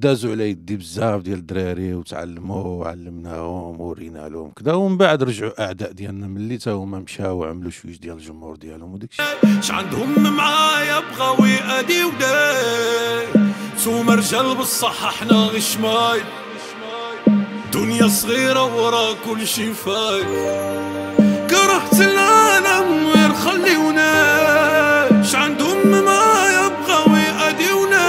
دازوا على يدي بزاف ديال الدراري وتعلموا وعلمناهم ورينا لهم كذا، ومن بعد رجعوا اعداء ديالنا ملي تا هما مشاو وعملوا شويه ديال الجمهور ديالهم وداك الشيء. شعندهم معايا بغاو يأديو داي نتوما رجال بالصحة حنا غير شمايل، دنيا صغيرة ورا كلشي فايت. كرهت العالم غير خليونا، شعندهم معايا بغاو يأديونا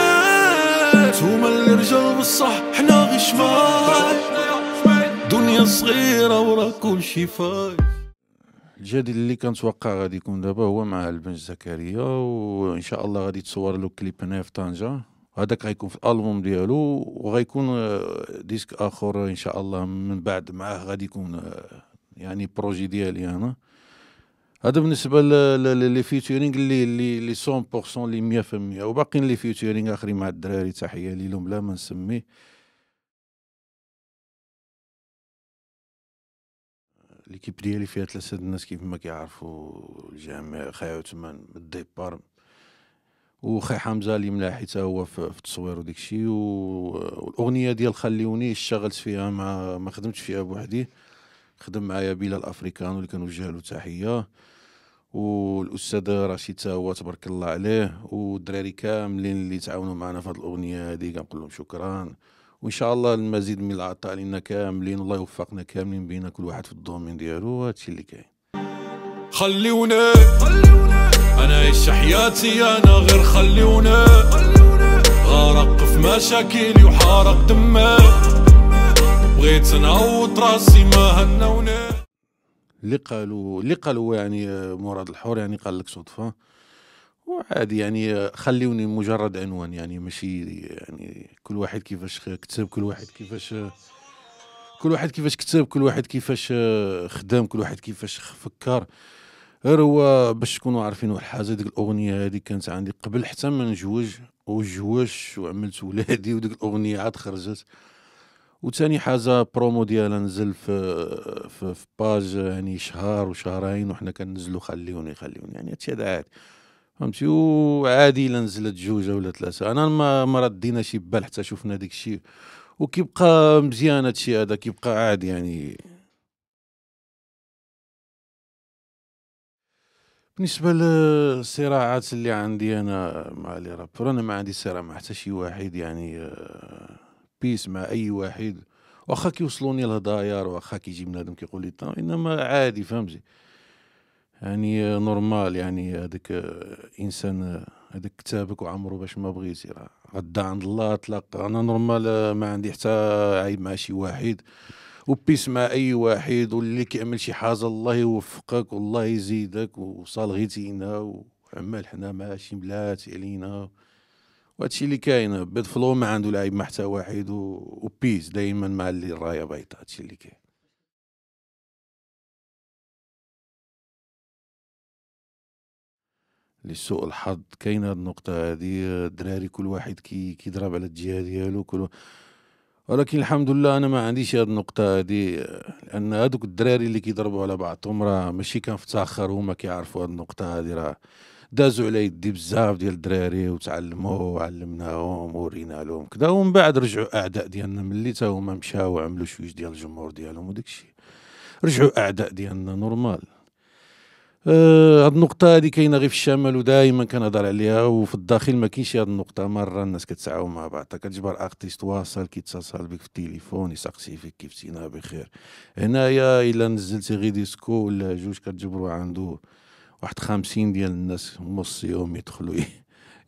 نتوما الرجال بالصح حنا غير شمايل، دنيا صغيرة ورا كلشي فايت. الجديد اللي كنتوقع غادي يكون دابا هو مع البنت زكريا، وان شاء الله غادي تصور له كليب هنا في طنجة، هذاك غيكون في الالبوم ديالو، وغيكون ديسك اخر ان شاء الله من بعد معاه، غادي يكون يعني بروجي ديالي انا. هذا بالنسبه للي فيتورينغ اللي 100% اللي 100%، وباقيين لي فيتورينغ اخرين مع الدراري تحيه ليهم بلا ما نسميه. ليكيب ديالي فيها ثلاثه الناس كيف ما كيعرفوا الجميع، خاي عثمان الديبار وخي حمزه اللي ملاح حتى هو في التصوير وداك الشيء، والاغنيه ديال خليوني اشتغلت فيها ما خدمتش فيها بوحدي، خدم معايا بلال افريكانو اللي كنوجه له تحيه، والاستاذ رشيد حتى هو تبارك الله عليه، والدراري كاملين اللي تعاونوا معنا في هذه الاغنيه هذه كنقول لهم شكرا، وان شاء الله المزيد من العطاء لنا كاملين، الله يوفقنا كاملين بينا كل واحد في الدومين ديالو. هادشي اللي كاين. خليوني انا عيش حياتي انا غير خليوني، غارق في مشاكلي وحارق دمي، بغيت نعوض راسي ما هنوني. اللي قالوا يعني مراد الحور يعني قال لك صدفه وعادي، يعني خليوني مجرد عنوان، يعني ماشي يعني كل واحد كيفاش كتب، كل واحد كيفاش كتب، كل واحد كيفاش خدم، كل واحد كيفاش فكر. غير هو باش تكونوا عارفين واحد الحاجه، ديك الاغنيه هذه كانت عندي قبل حتى ما نجوج وعملت ولادي، وديك الاغنيه عاد خرجت. وثاني حاجه برومو ديالها نزل في باج يعني شهر وشهرين، وحنا كننزلوا خليوني يعني هادشي هذا عادي، فهمتي؟ وعادي الا نزلت جوجه ولا ثلاثه، انا ما رديناش بال حتى شفنا داك الشيء، وكيبقى مزيان هادشي هذا، كيبقى عادي يعني. بالنسبه للصراعات اللي عندي انا مع لي رابور، انا ما عندي صراع مع حتى شي واحد، يعني بيس مع اي واحد، واخا كيوصلوني الهضاير واخا كيجي بنادم كيقول لي انما عادي، فهمتي؟ يعني نورمال، يعني هذاك انسان هذاك كتابك وعمره باش ما بغيتي راه غدا عند الله اطلق. انا نورمال ما عندي حتى عيب مع شي واحد، وبيس مع اي واحد، واللي كيعمل شي حاجه الله يوفقك والله يزيدك، وصال غيتينا وعمال حنا ماشي بلاتي علينا، وهادشي اللي كاين. بيت فلو ما عنده لعيب مع حتى واحد، وبيس دائما مع اللي الرايه بيضاء، هادشي اللي كاين. لسوء الحظ كاين هاد النقطه هادي، الدراري كل واحد كيضرب على الجهه ديالو ولكن الحمد لله انا ما عنديش هاد النقطه هادي، لان هادوك الدراري اللي كيضربوا على بعضهم راه ماشي كنفتخر، هما كيعرفوا هاد النقطه هادي، راه دازوا على يدي بزاف ديال الدراري وتعلموا وعلمناهم ورينا لهم كذا، ومن بعد رجعوا اعداء ديالنا ملي تا هما مشاو وعملوا شويه ديال الجمهور ديالهم وداك الشيء، رجعوا اعداء ديالنا نورمال. هاد النقطه هادي كاينه غير في الشمال ودائما كنهضر عليها، وفي الداخل ما كاينش هاد النقطه. مره الناس كتعاون مع بعضها، كتجبر ارتيست واصل كيتصل بك في التليفون يسقسي فيك كيفتينا بخير، هنايا الا نزلتي غير ديسكو ولا جوج كتجبروا عنده واحد 50 ديال الناس موصيهم يدخلوا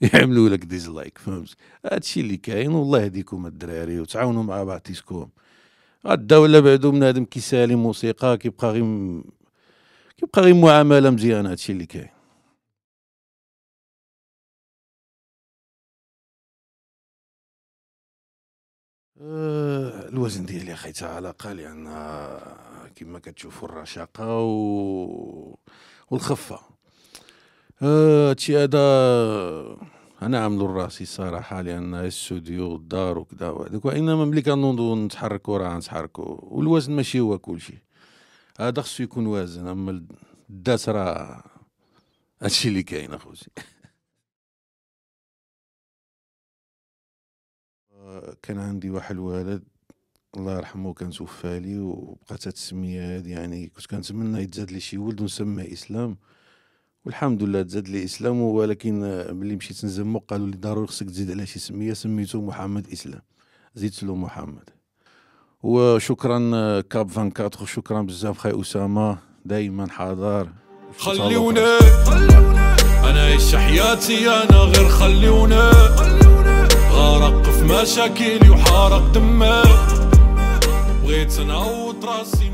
يعملوا لك ديزلايك، فهمت؟ هادشي اللي كاين. والله يهديكم الدراري وتعاونوا مع بعضكم. الدوله بعدو بنادم كيسالي موسيقى كيبقى غير معامله مزيانه، هادشي اللي كاين. الوزن ديالي اخي تاع علاقه، لان كما كتشوفوا الرشاقه والخفه، هادشي هذا انا عاملو لراسي صراحه، لان الاستوديو والدار وكذا وهذاك، وانما ملي كنوضو نتحركوا راه نتحركوا، والوزن ماشي هو كلشي، هذا خصو يكون وازن، اما الدات راه هادشي اللي كاين اخوتي. كان عندي واحد الوالد الله يرحمه كان توفالي، وبقات هاد السميه هادي يعني كنت كنتمنى يتزاد لي شي ولد ونسميه اسلام، والحمد لله تزاد لي اسلام. ولكن ملي مشيت نزمو قالوا لي ضروري خصك تزيد على شي سميه، سميته محمد اسلام، زدت له محمد. وشكرا كاب 24، شكرا بزاف خاي اسامه دائما حاضر. خليونا انا عايش حياتي انا غير، خليونا غارق في مشاكلي وحارق دمي، بغيت نعوض راسي.